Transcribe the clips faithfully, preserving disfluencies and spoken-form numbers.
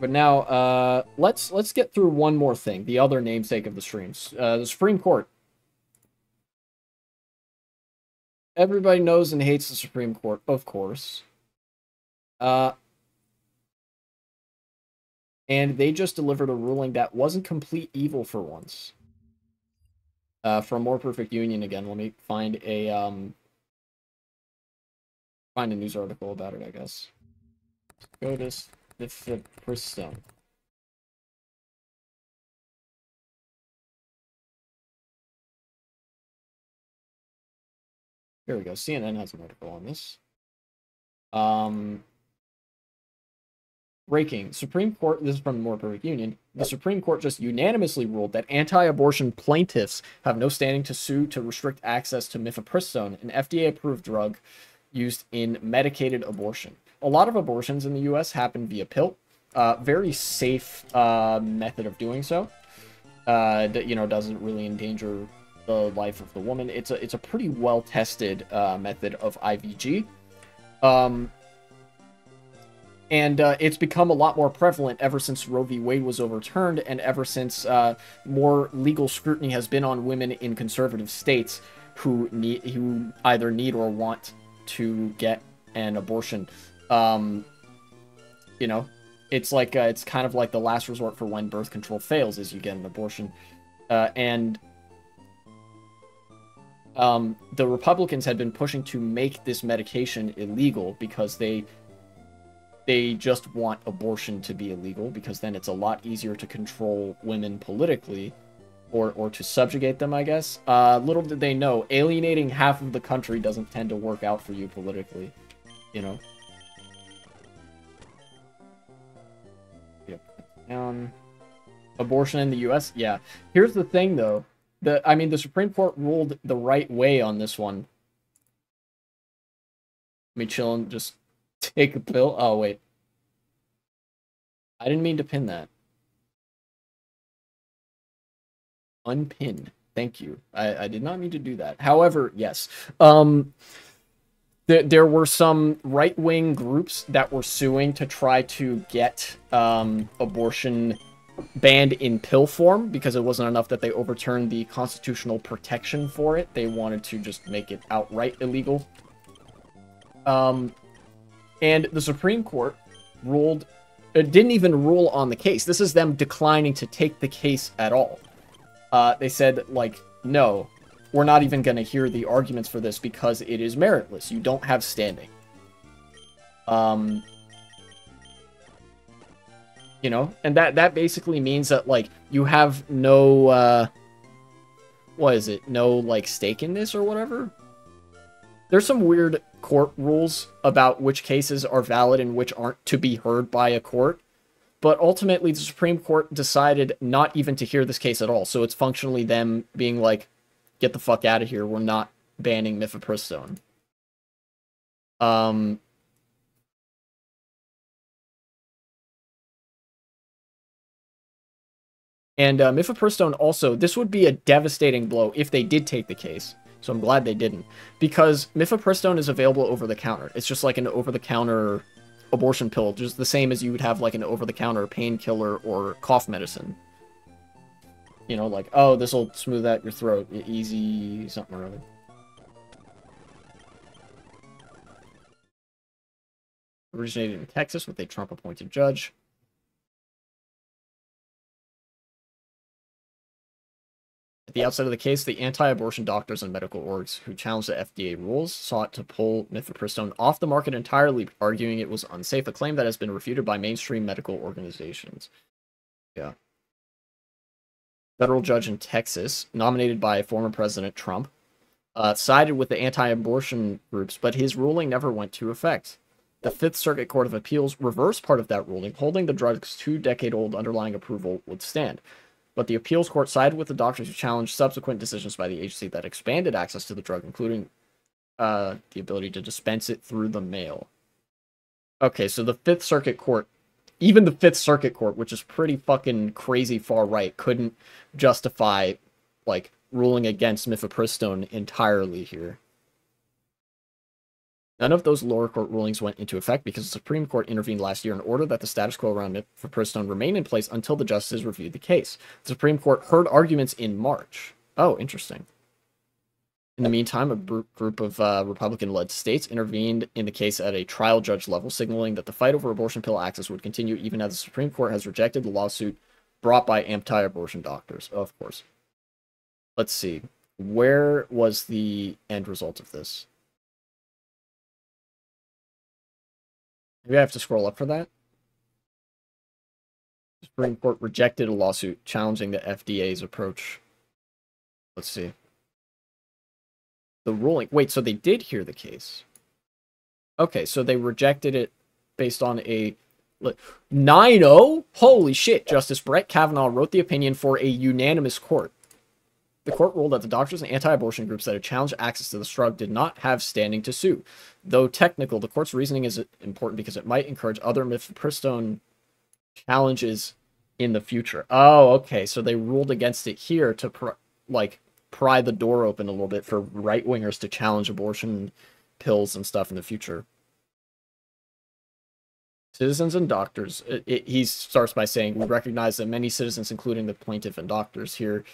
But now, uh, let's let's get through one more thing. The other namesake of the streams, uh, the Supreme Court. Everybody knows and hates the Supreme Court, of course. Uh, and they just delivered a ruling that wasn't complete evil for once. Uh, from More Perfect Union again. Let me find a um, find a news article about it. I guess. Go to. Mifepristone. Here we go. C N N has an article on this. Um, breaking. Supreme Court, this is from More Perfect Union. The Supreme Court just unanimously ruled that anti-abortion plaintiffs have no standing to sue to restrict access to mifepristone, an F D A-approved drug used in medicated abortion. A lot of abortions in the U S happen via pill. Uh, very safe uh, method of doing so. Uh, that, you know, doesn't really endanger the life of the woman. It's a, it's a pretty well-tested uh, method of I V G. Um, and uh, it's become a lot more prevalent ever since Roe v. Wade was overturned and ever since uh, more legal scrutiny has been on women in conservative states who, need, who either need or want to get an abortion. Um, you know, it's like, uh, it's kind of like the last resort for when birth control fails is you get an abortion. Uh, and, um, the Republicans had been pushing to make this medication illegal because they, they just want abortion to be illegal because then it's a lot easier to control women politically or, or to subjugate them, I guess. Uh, little did they know, alienating half of the country doesn't tend to work out for you politically, you know? Um, abortion in the U S? Yeah. Here's the thing, though. The I mean, the Supreme Court ruled the right way on this one. Let me chill and just take a pill. Oh, wait. I didn't mean to pin that. Unpin. Thank you. I, I did not mean to do that. However, yes. Um... There were some right-wing groups that were suing to try to get um, abortion banned in pill form because it wasn't enough that they overturned the constitutional protection for it. They wanted to just make it outright illegal. Um, and the Supreme Court ruled, uh, didn't even rule on the case. This is them declining to take the case at all. Uh, they said, like, no. We're not even going to hear the arguments for this because it is meritless. You don't have standing. Um, you know, and that, that basically means that, like, you have no, uh, what is it? No, like, stake in this or whatever? There's some weird court rules about which cases are valid and which aren't to be heard by a court. But ultimately, the Supreme Court decided not even to hear this case at all. So it's functionally them being like, get the fuck out of here. We're not banning mifepristone. Um, and uh, mifepristone also, this would be a devastating blow if they did take the case. So I'm glad they didn't. Because mifepristone is available over the counter. It's just like an over-the-counter abortion pill. Just the same as you would have like an over-the-counter painkiller or cough medicine. You know, like, oh, this will smooth out your throat. Easy something or other. Originated in Texas with a Trump-appointed judge. At the outset of the case, the anti-abortion doctors and medical orgs who challenged the F D A rules sought to pull mifepristone off the market entirely, arguing it was unsafe, a claim that has been refuted by mainstream medical organizations. Yeah. Federal judge in Texas, nominated by former President Trump, uh, sided with the anti-abortion groups, but his ruling never went to effect. The Fifth Circuit Court of Appeals reversed part of that ruling, holding the drug's two-decade-old underlying approval would stand. But the appeals court sided with the doctors who challenged subsequent decisions by the agency that expanded access to the drug, including uh, the ability to dispense it through the mail. Okay, so the Fifth Circuit Court... Even the Fifth Circuit Court, which is pretty fucking crazy far right, couldn't justify, like, ruling against mifepristone entirely here. None of those lower court rulings went into effect because the Supreme Court intervened last year in order that the status quo around Mifepristone remain in place until the justices reviewed the case. The Supreme Court heard arguments in March. Oh, interesting. In the meantime, a group of uh, Republican-led states intervened in the case at a trial judge level, signaling that the fight over abortion pill access would continue even as the Supreme Court has rejected the lawsuit brought by anti-abortion doctors, of course. Let's see. Where was the end result of this? Maybe I have to scroll up for that. The Supreme Court rejected a lawsuit challenging the F D A's approach. Let's see. The ruling... Wait, so they did hear the case. Okay, so they rejected it based on a... nine oh? Holy shit! Justice Brett Kavanaugh wrote the opinion for a unanimous court. The court ruled that the doctors and anti-abortion groups that had challenged access to the drug did not have standing to sue. Though technical, the court's reasoning is important because it might encourage other mifepristone challenges in the future. Oh, okay. So they ruled against it here to pr like pry the door open a little bit for right-wingers to challenge abortion pills and stuff in the future. Citizens and doctors. It, it, he starts by saying, we recognize that many citizens, including the plaintiff and doctors here,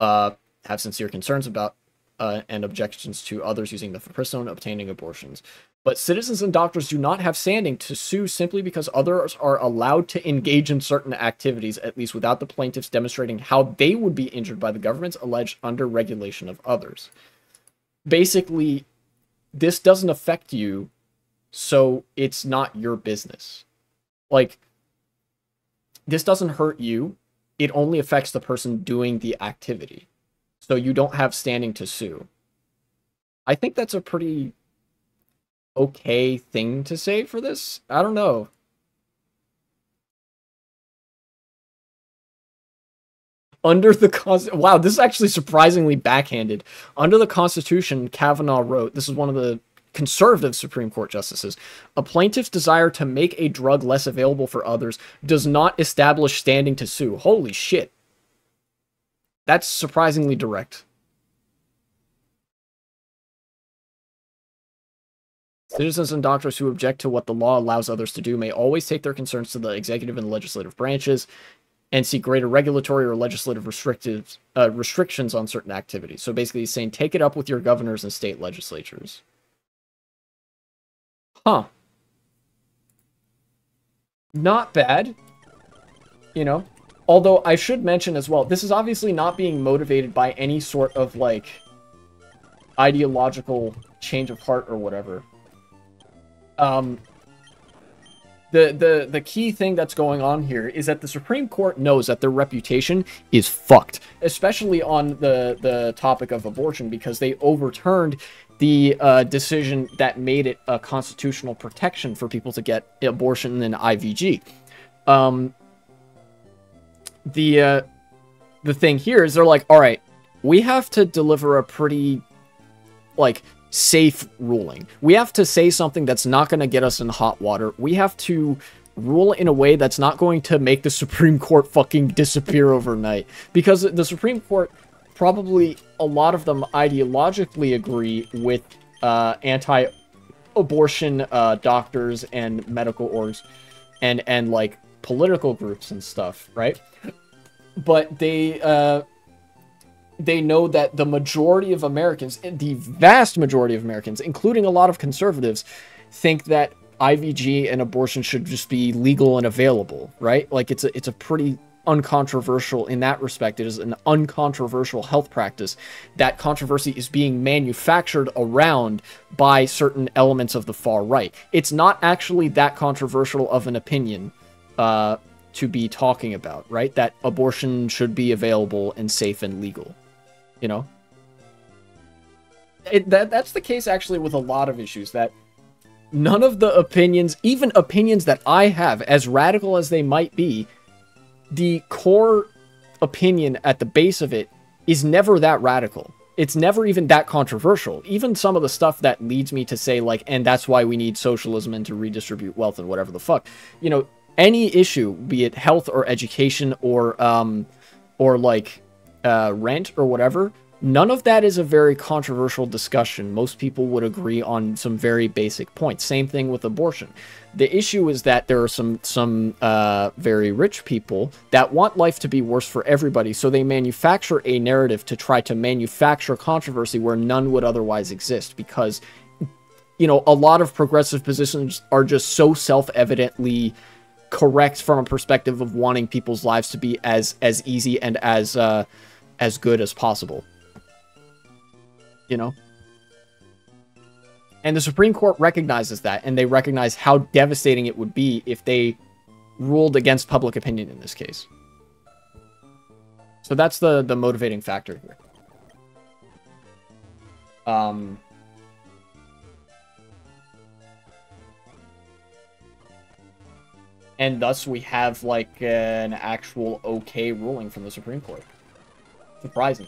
uh, have sincere concerns about uh, and objections to others using the mifepristone obtaining abortions. But citizens and doctors do not have standing to sue simply because others are allowed to engage in certain activities, at least without the plaintiffs demonstrating how they would be injured by the government's alleged under-regulation of others. Basically, this doesn't affect you, so it's not your business. Like, this doesn't hurt you. It only affects the person doing the activity. So you don't have standing to sue. I think that's a pretty okay thing to say for this. I don't know. Under the cons- Wow, this is actually surprisingly backhanded. Under the Constitution, Kavanaugh wrote, this is one of the conservative Supreme Court justices, a plaintiff's desire to make a drug less available for others does not establish standing to sue. Holy shit. That's surprisingly direct. Citizens and doctors who object to what the law allows others to do may always take their concerns to the executive and legislative branches and seek greater regulatory or legislative restrictive, uh, restrictions on certain activities. So basically he's saying take it up with your governors and state legislatures. Huh. Not bad. You know? Although I should mention as well, this is obviously not being motivated by any sort of, like, ideological change of heart or whatever. Um, the, the, the key thing that's going on here is that the Supreme Court knows that their reputation is fucked. Especially on the, the topic of abortion, because they overturned the uh, decision that made it a constitutional protection for people to get abortion and I V G. Um, the uh, the thing here is they're like, all right, we have to deliver a pretty, like, safe ruling. We have to say something that's not going to get us in hot water. We have to rule in a way that's not going to make the Supreme Court fucking disappear overnight. Because the Supreme Court... probably a lot of them ideologically agree with uh, anti-abortion uh, doctors and medical orgs and, and like, political groups and stuff, right? But they, uh, they know that the majority of Americans, the vast majority of Americans, including a lot of conservatives, think that I V G and abortion should just be legal and available, right? Like, it's a, it's a pretty... uncontroversial in that respect. It is an uncontroversial health practice. That controversy is being manufactured around by certain elements of the far right. It's not actually that controversial of an opinion uh, to be talking about, right? That abortion should be available and safe and legal, you know? It, that, that's the case actually with a lot of issues, that none of the opinions, even opinions that I have, as radical as they might be, the core opinion at the base of it is never that radical. It's never even that controversial. Even some of the stuff that leads me to say, like, and that's why we need socialism and to redistribute wealth and whatever the fuck. You know, any issue, be it health or education or, um, or like, uh, rent or whatever, None of that is a very controversial discussion. Most people would agree on some very basic points. Same thing with abortion. The issue is that there are some some uh, very rich people that want life to be worse for everybody, so they manufacture a narrative to try to manufacture controversy where none would otherwise exist, because, you know, a lot of progressive positions are just so self-evidently correct from a perspective of wanting people's lives to be as as easy and as uh, as good as possible. You know? And the Supreme Court recognizes that, and they recognize how devastating it would be if they ruled against public opinion in this case. So that's the, the motivating factor here. Um... And thus we have, like, an actual okay ruling from the Supreme Court. Surprising.